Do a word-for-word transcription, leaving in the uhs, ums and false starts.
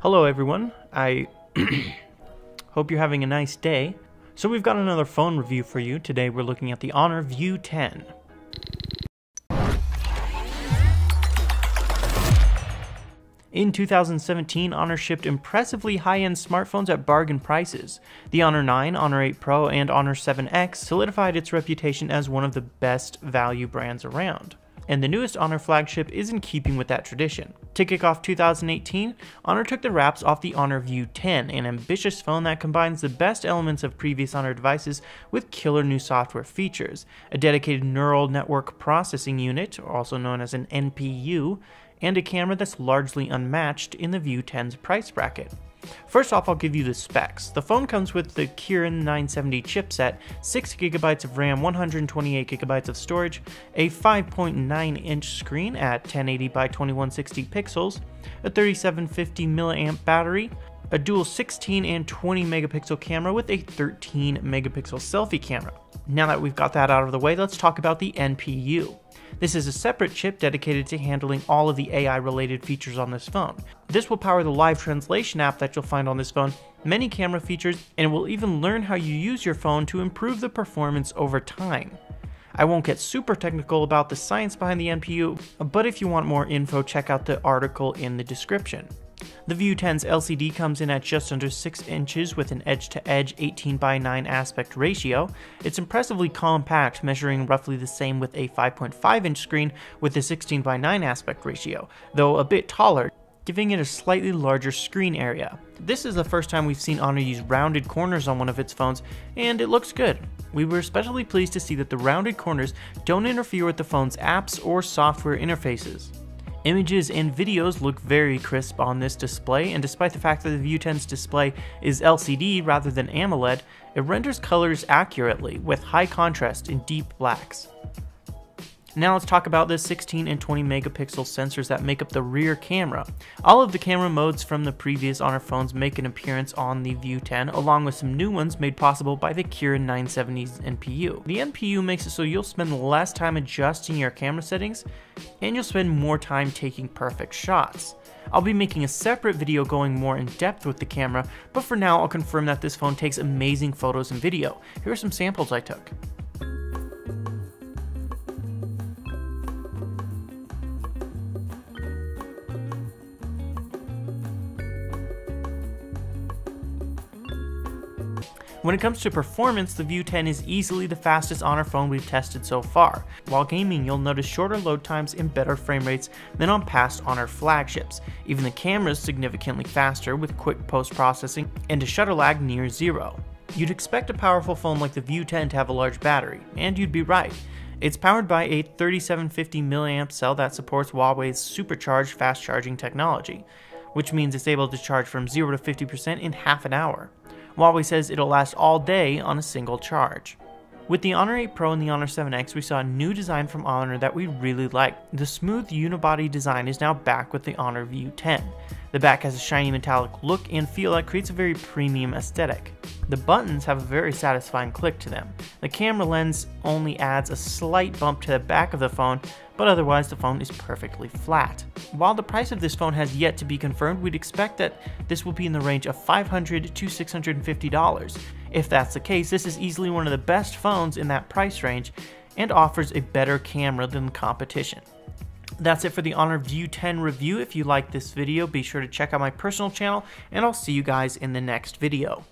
Hello everyone, I hope you're having a nice day. So we've got another phone review for you. Today we're looking at the Honor View ten. In two thousand seventeen, Honor shipped impressively high-end smartphones at bargain prices. The Honor nine, Honor eight Pro, and Honor seven X solidified its reputation as one of the best value brands around. And the newest Honor flagship is in keeping with that tradition. To kick off two thousand eighteen, Honor took the wraps off the Honor View ten, an ambitious phone that combines the best elements of previous Honor devices with killer new software features, a dedicated neural network processing unit, also known as an N P U, and a camera that's largely unmatched in the View ten's price bracket. First off, I'll give you the specs. The phone comes with the Kirin nine seventy chipset, six gigabytes of RAM, one hundred twenty-eight gigabytes of storage, a five point nine inch screen at ten eighty by twenty-one sixty pixels, a thirty-seven fifty milliamp battery, a dual sixteen and twenty megapixel camera with a thirteen megapixel selfie camera. Now that we've got that out of the way, let's talk about the N P U. This is a separate chip dedicated to handling all of the A I-related features on this phone. This will power the live translation app that you'll find on this phone, many camera features, and it will even learn how you use your phone to improve the performance over time. I won't get super technical about the science behind the N P U, but if you want more info, check out the article in the description. The View ten's L C D comes in at just under six inches with an edge-to-edge eighteen by nine aspect ratio. It's impressively compact, measuring roughly the same with a five point five inch screen with a sixteen by nine aspect ratio, though a bit taller, giving it a slightly larger screen area. This is the first time we've seen Honor use rounded corners on one of its phones, and it looks good. We were especially pleased to see that the rounded corners don't interfere with the phone's apps or software interfaces. Images and videos look very crisp on this display, and despite the fact that the View ten's display is L C D rather than AMOLED, it renders colors accurately with high contrast and deep blacks. Now let's talk about the sixteen and twenty megapixel sensors that make up the rear camera. All of the camera modes from the previous Honor phones make an appearance on the View ten, along with some new ones made possible by the Kirin nine seventy's N P U. The N P U makes it so you'll spend less time adjusting your camera settings, and you'll spend more time taking perfect shots. I'll be making a separate video going more in depth with the camera, but for now I'll confirm that this phone takes amazing photos and video. Here are some samples I took. When it comes to performance, the View ten is easily the fastest Honor phone we've tested so far. While gaming, you'll notice shorter load times and better frame rates than on past Honor flagships. Even the camera is significantly faster with quick post-processing and a shutter lag near zero. You'd expect a powerful phone like the View ten to have a large battery, and you'd be right. It's powered by a thirty-seven fifty milliamp cell that supports Huawei's SuperCharge fast charging technology, which means it's able to charge from zero to fifty percent in half an hour. Huawei says it'll last all day on a single charge. With the Honor eight Pro and the Honor seven X, we saw a new design from Honor that we really liked. The smooth unibody design is now back with the Honor View ten. The back has a shiny metallic look and feel that creates a very premium aesthetic. The buttons have a very satisfying click to them. The camera lens only adds a slight bump to the back of the phone, but otherwise the phone is perfectly flat. While the price of this phone has yet to be confirmed, we'd expect that this will be in the range of five hundred to six hundred fifty dollars. If that's the case, this is easily one of the best phones in that price range and offers a better camera than the competition. That's it for the Honor View ten review. If you liked this video, be sure to check out my personal channel, and I'll see you guys in the next video.